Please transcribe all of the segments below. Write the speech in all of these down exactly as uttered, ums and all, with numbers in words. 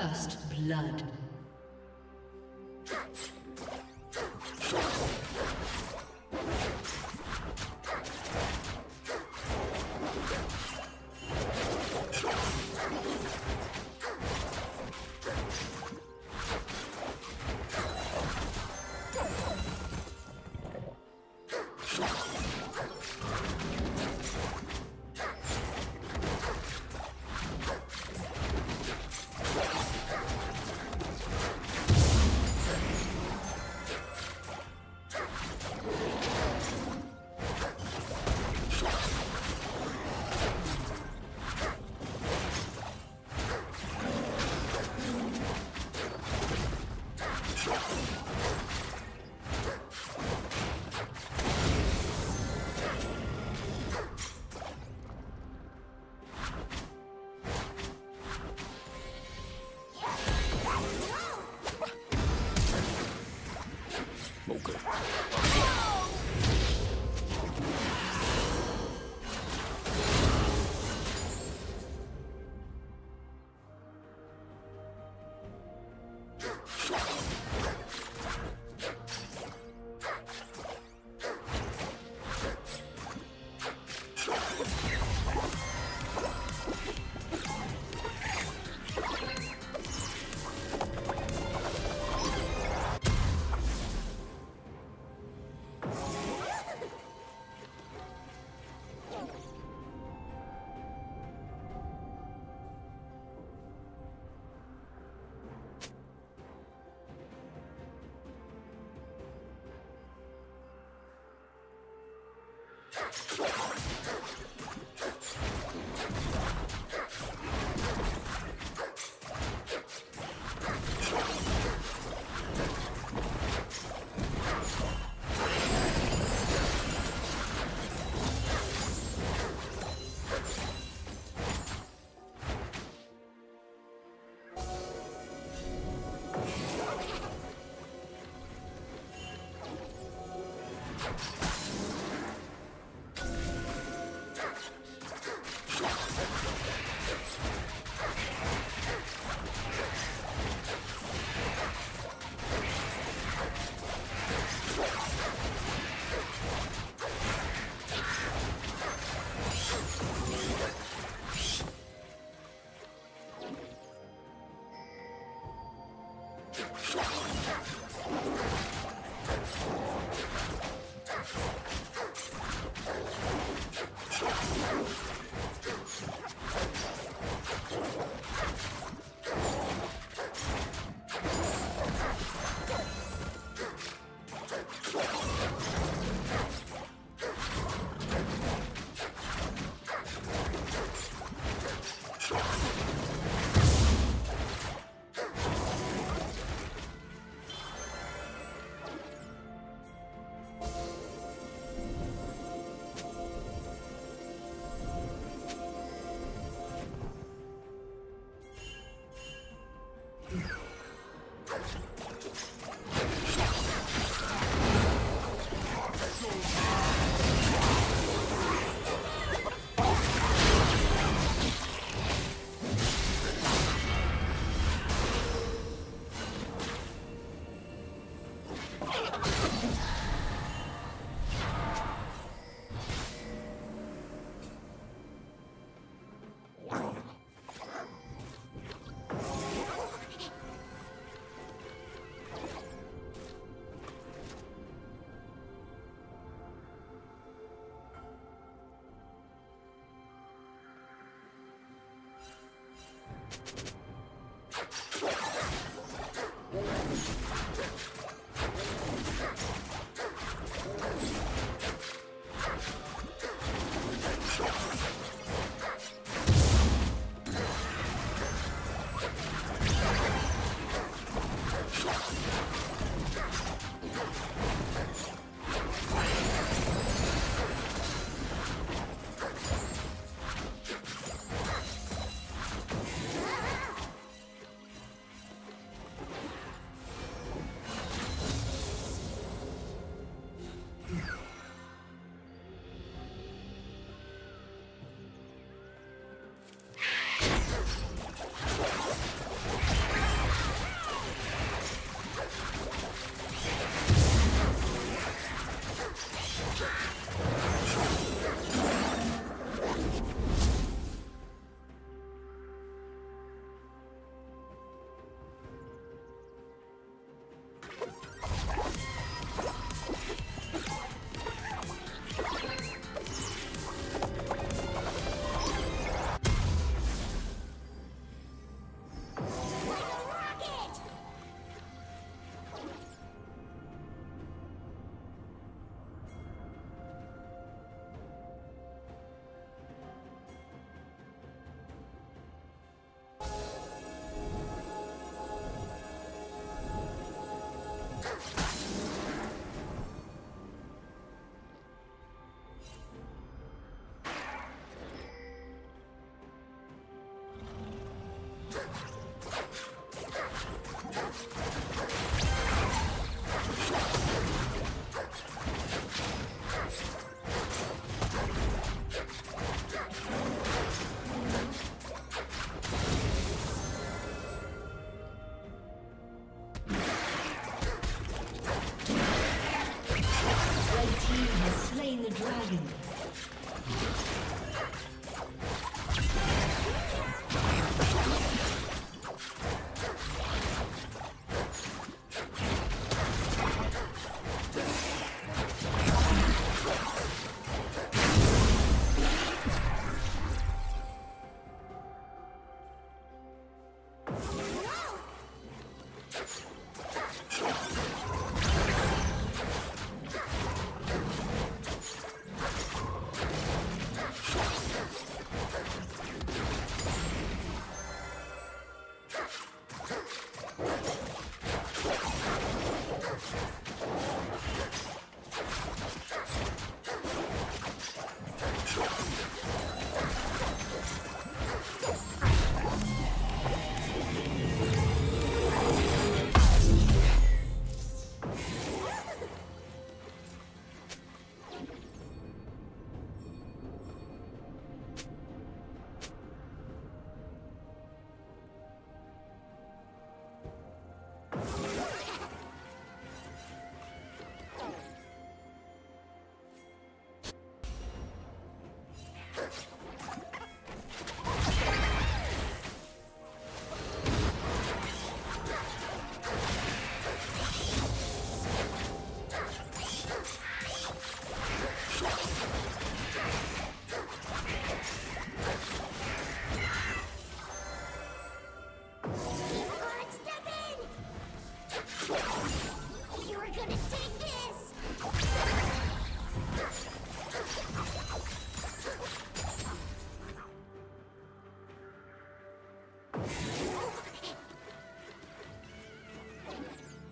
First blood. Let's go. Red team has slain the dragon.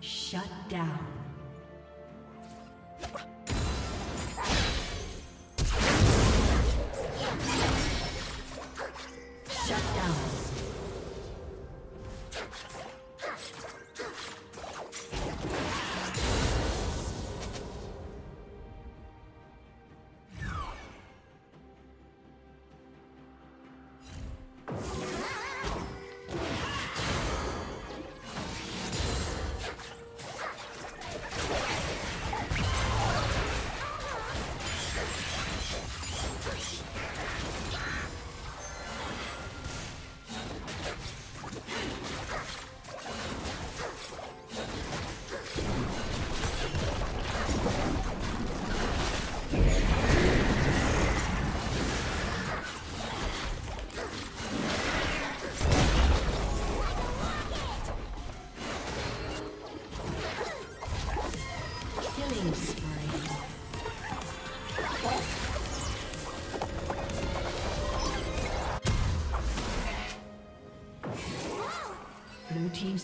Shut down. Blue team's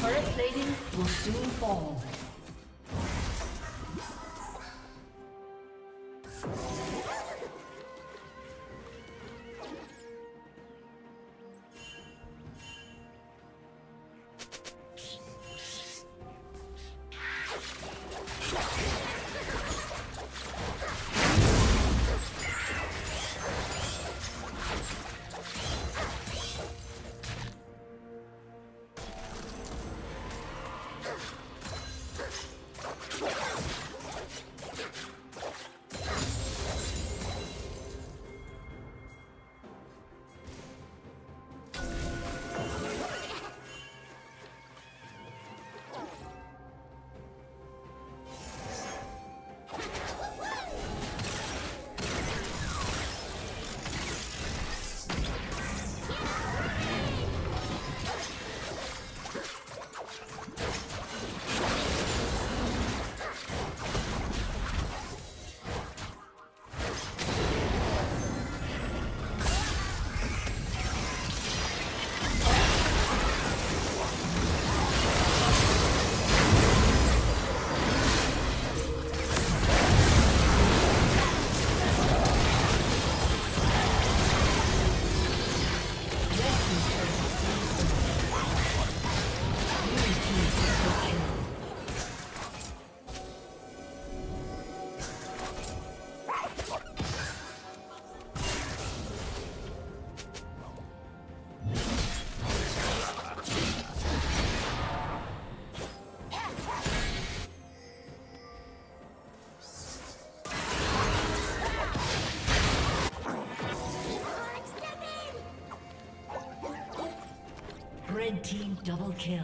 Turret plating will soon fall. Double kill.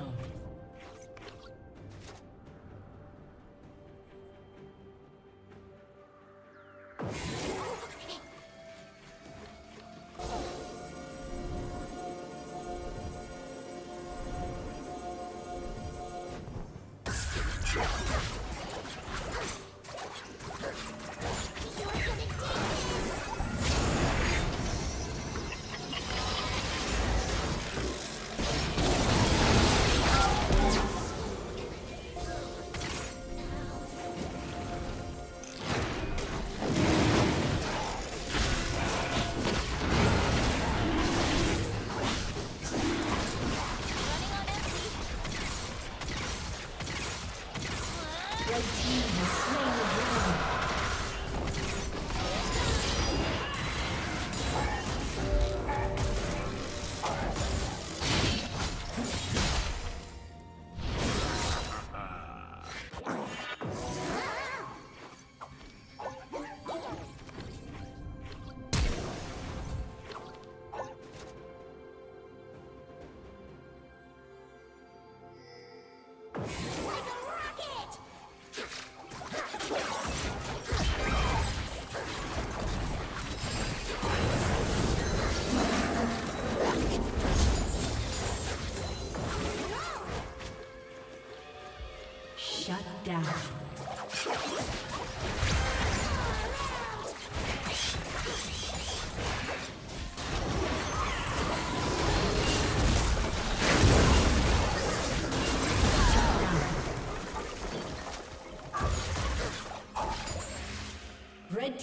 Red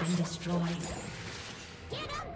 been destroyed. Get up,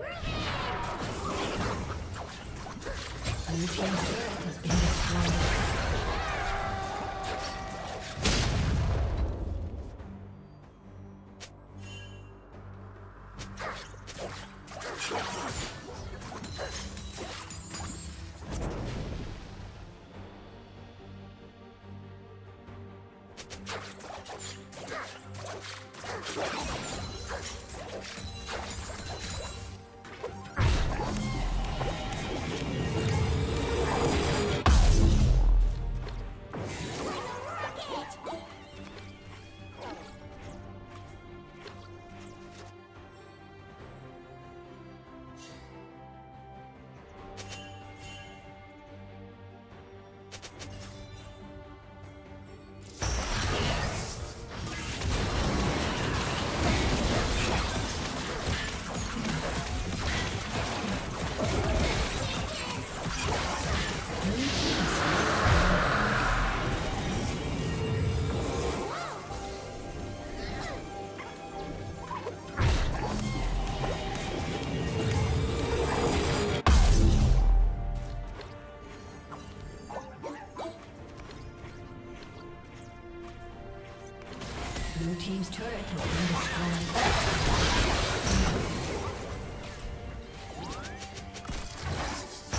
Blue team's turret has been destroyed. Blue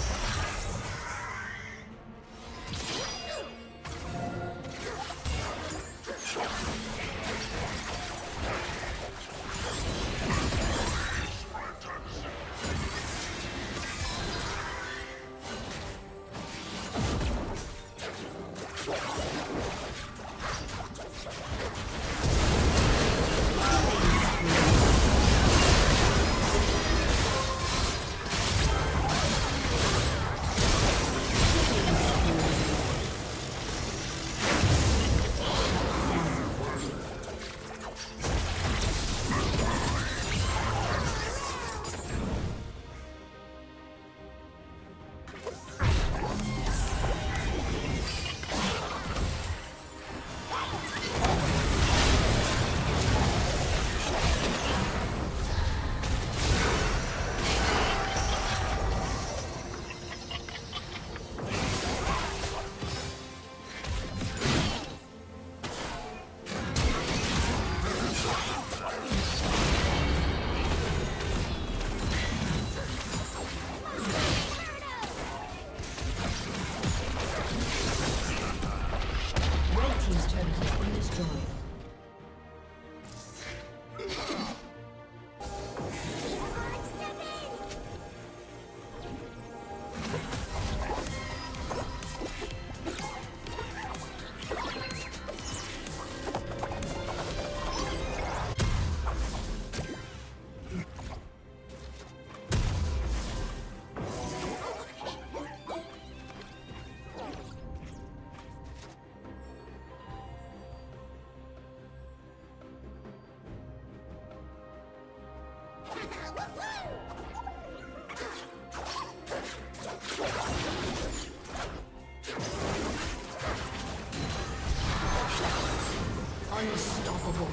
team's turret has been destroyed. Unstoppable.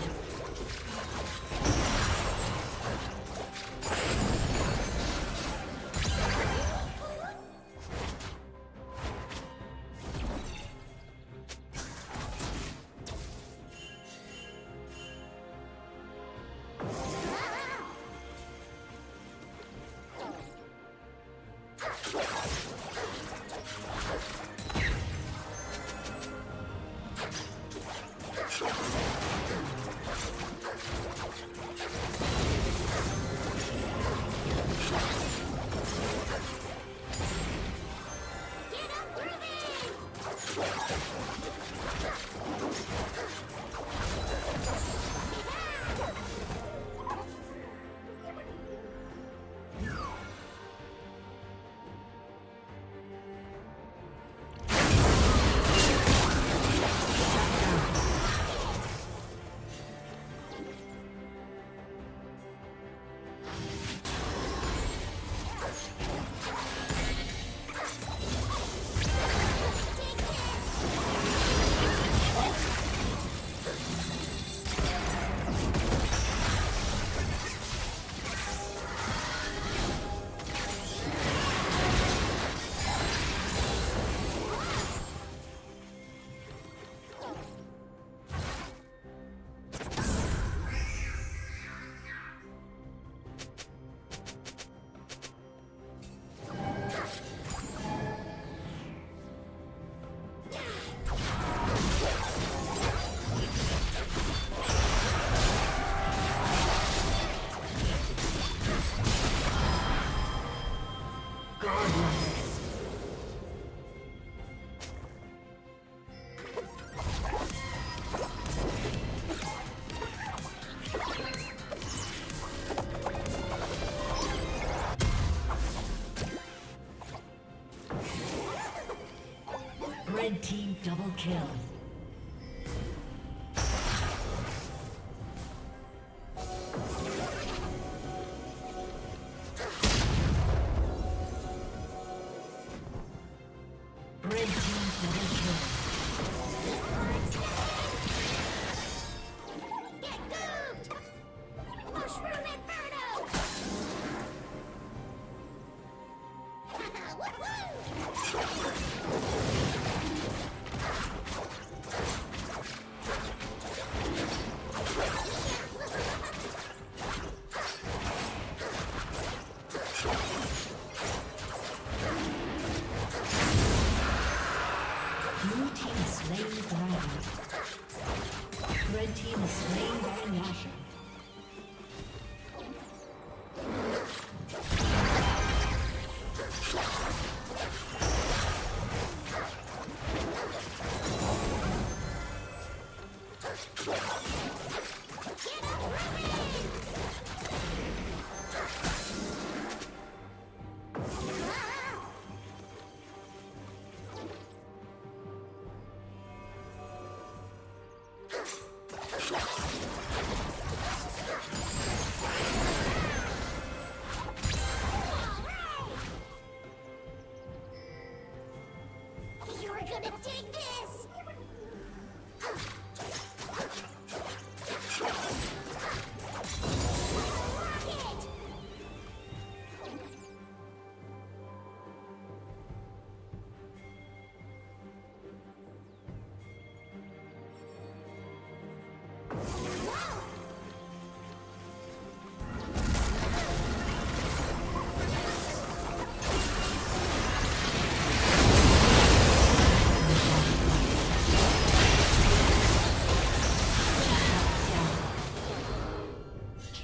Red team double kill.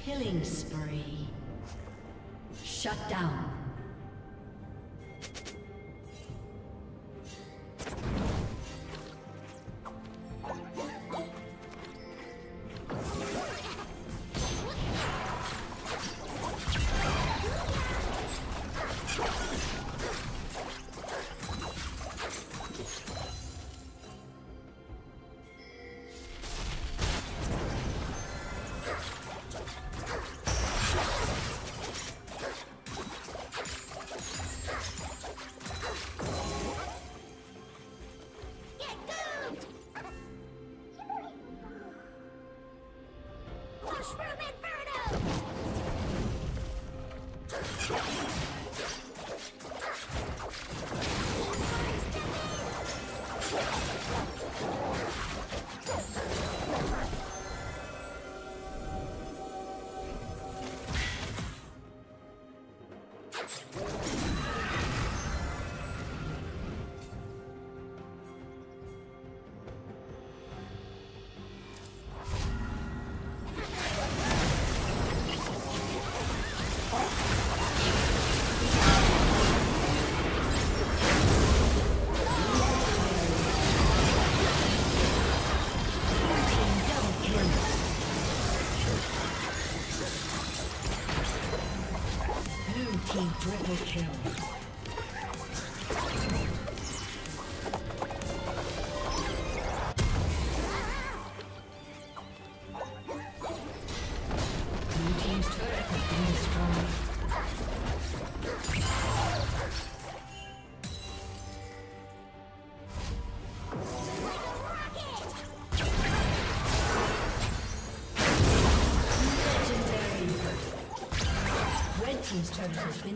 Killing spree. Shut down. Triple kill. Team's turret has been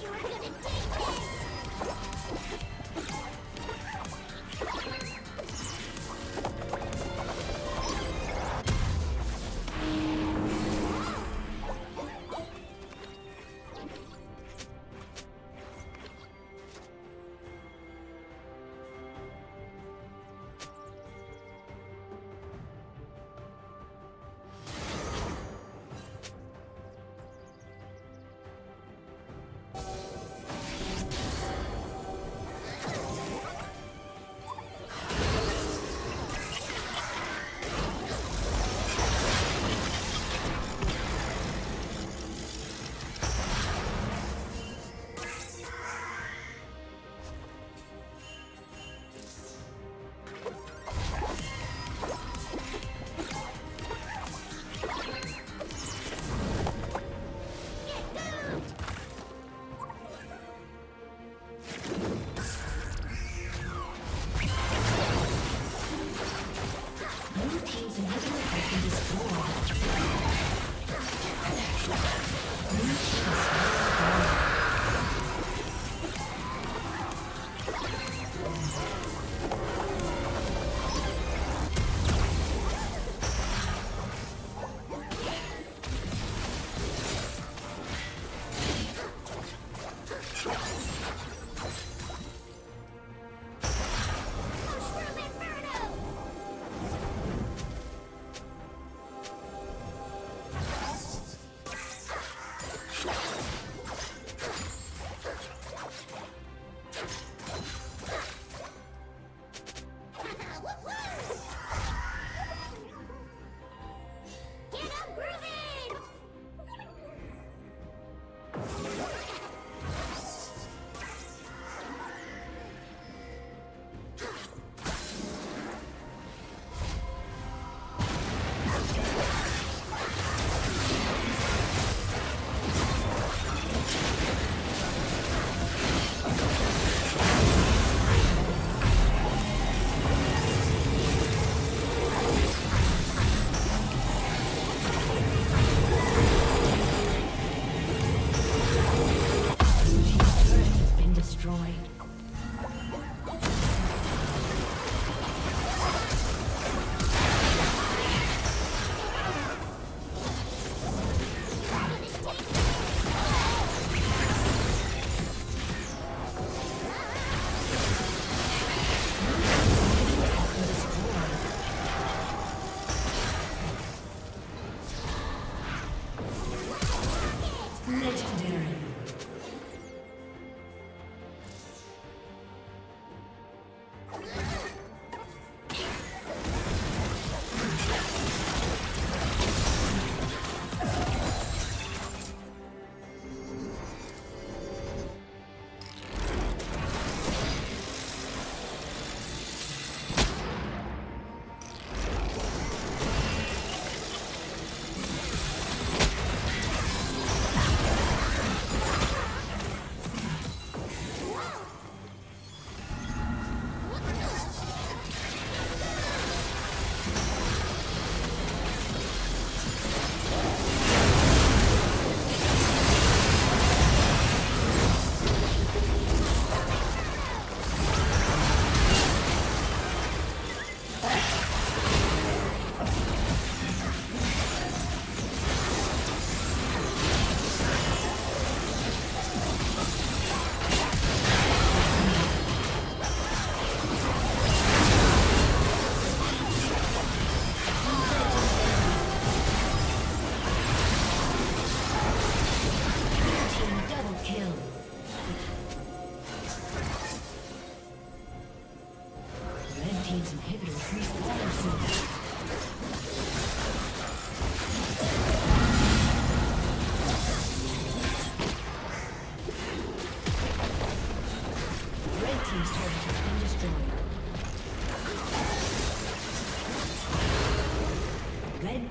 You're gonna take this!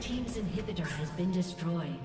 team's inhibitor has been destroyed.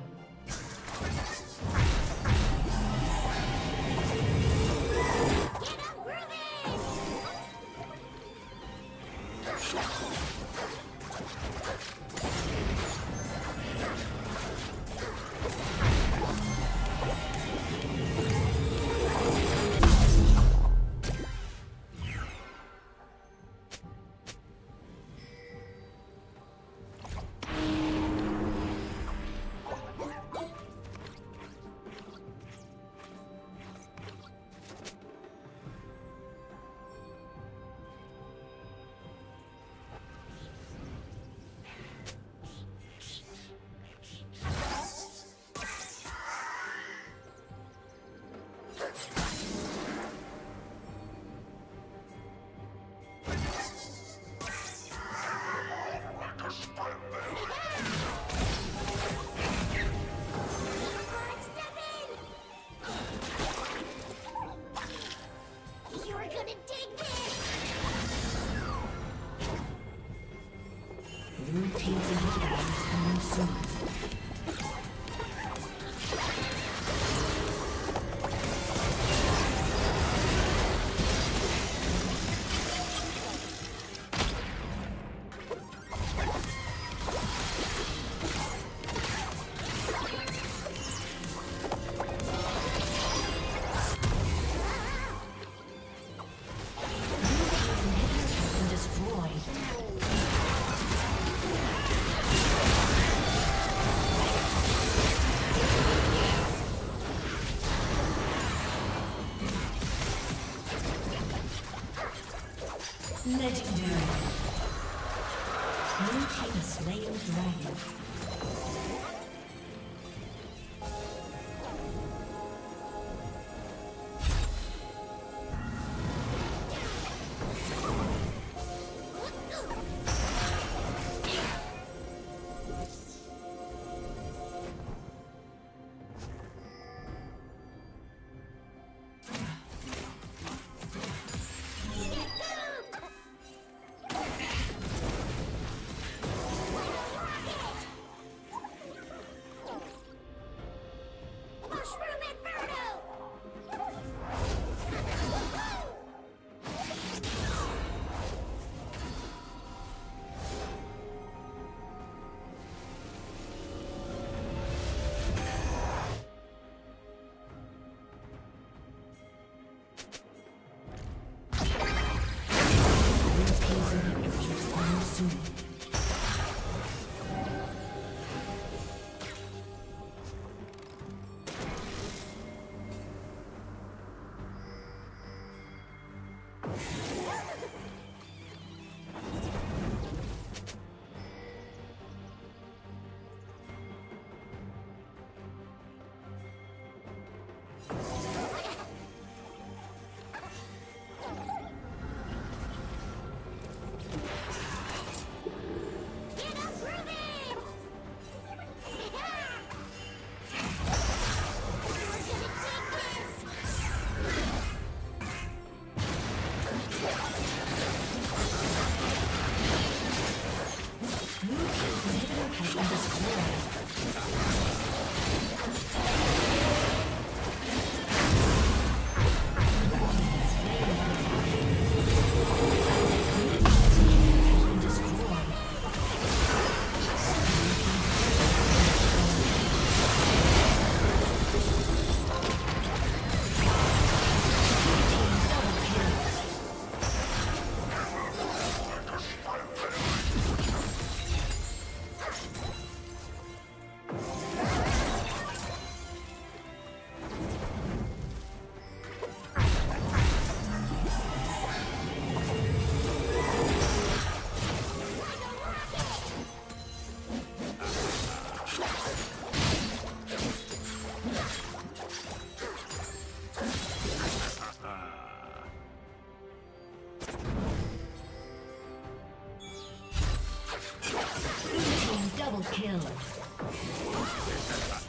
Kill.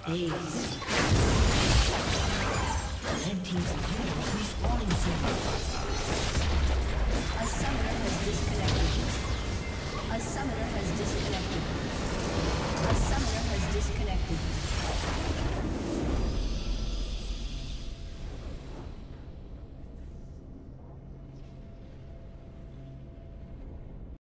Ace. Red team's inhibitor respawning soon.